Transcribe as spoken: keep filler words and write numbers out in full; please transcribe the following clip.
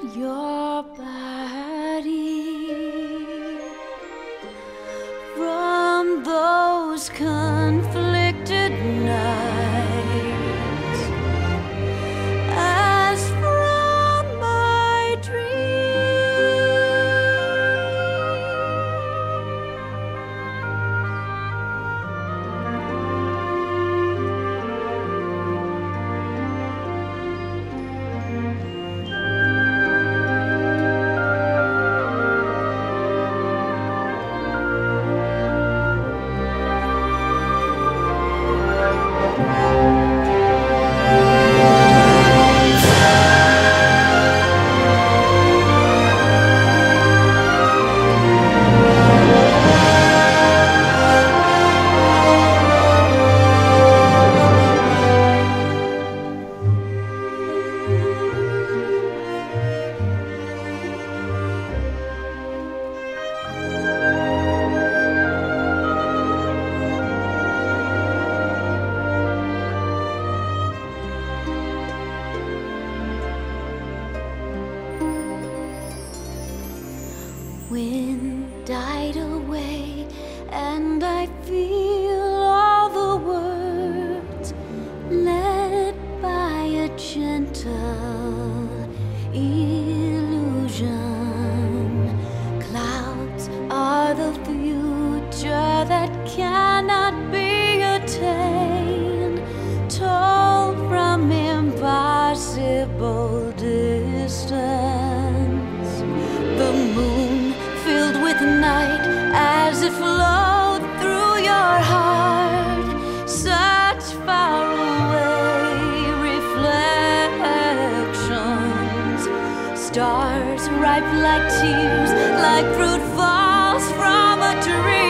at your body from those conflicted nights, as from my dreams. Wind died away, and I feel all the words led by a gentle illusion. Clouds are the future that cannot be attained, told from impossible distance. The moon night as it flowed through your heart, such far away reflections, stars ripe like tears, like fruit falls from a tree.